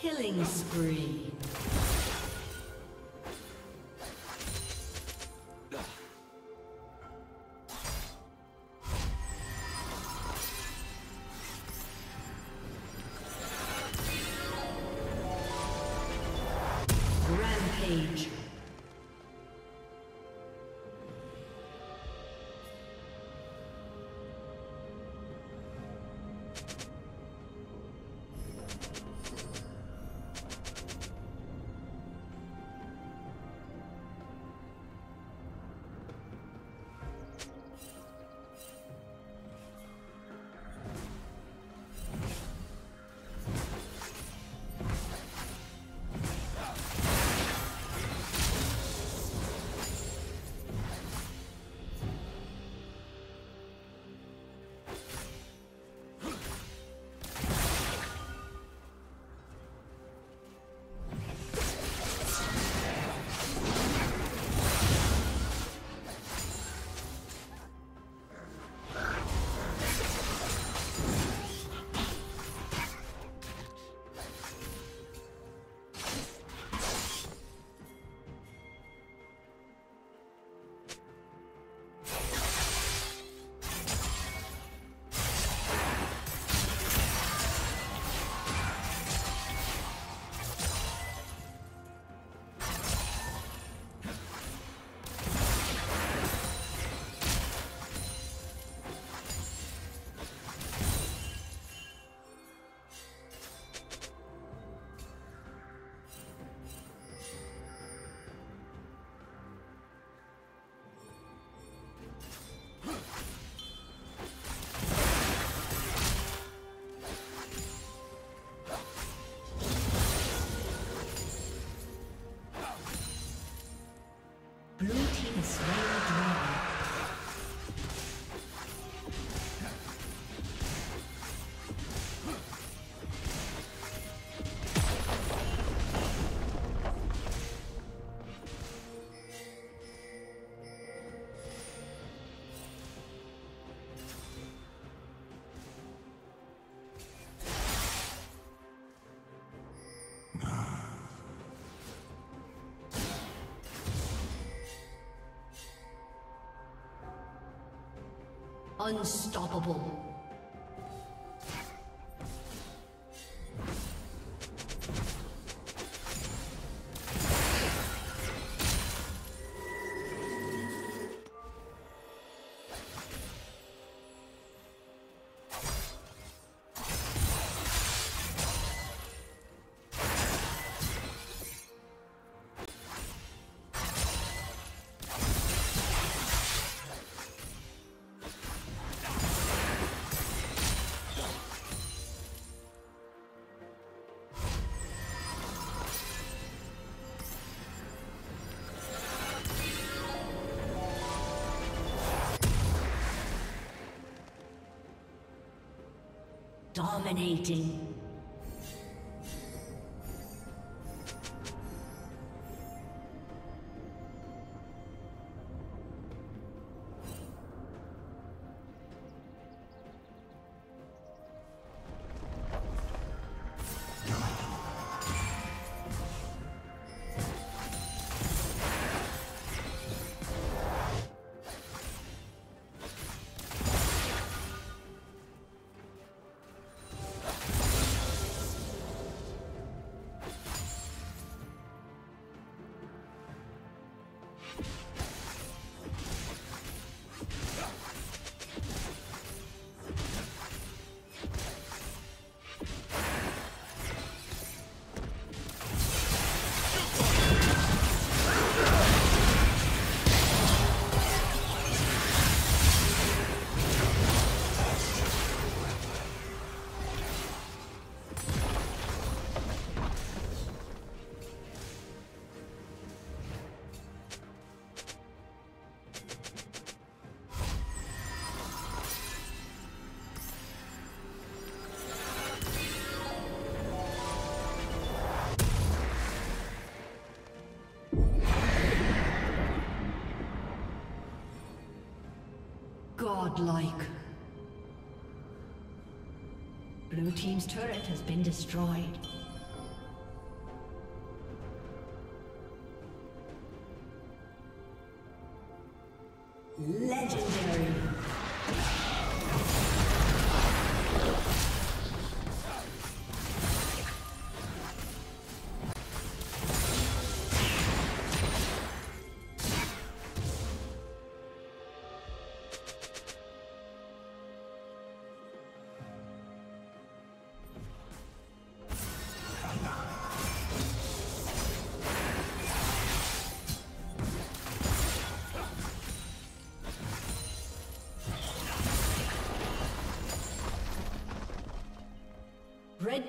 Killing spree. Rampage. Unstoppable. Dominating. Godlike. Blue team's turret has been destroyed. Legendary. Red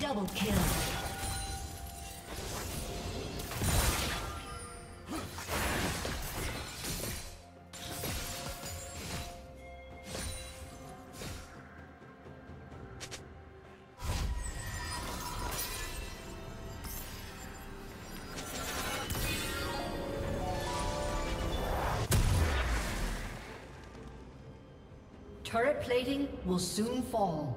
Double kill. Turret plating will soon fall.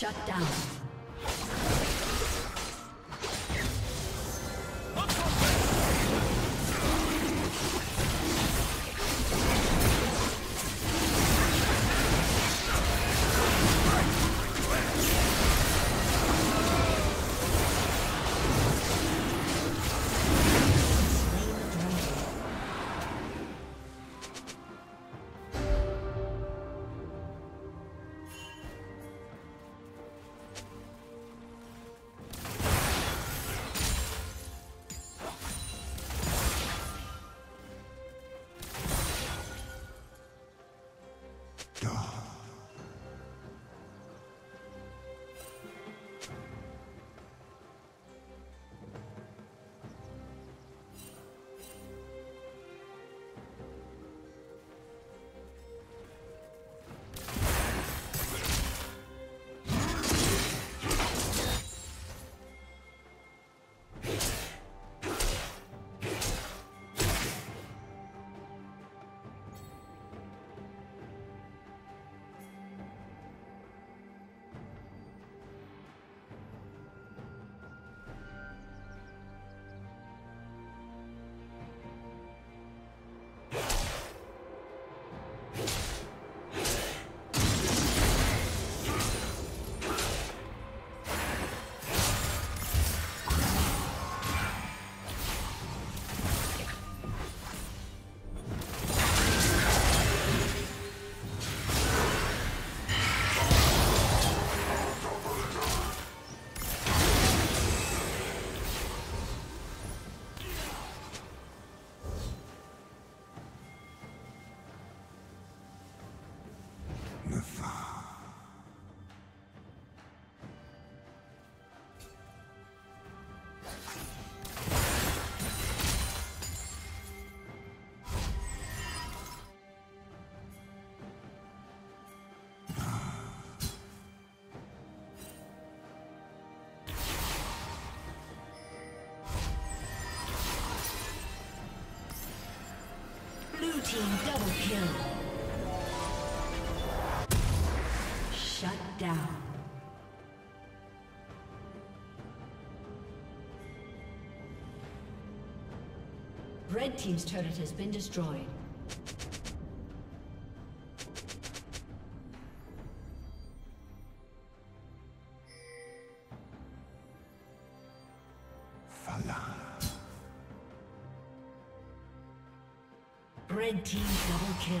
Shut down. team double kill. Shut down. Red team's turret has been destroyed. Red team double kill.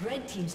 Red team's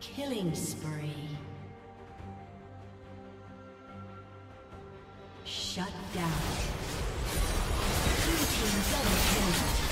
Killing spree. Shut down. Blue team double kill.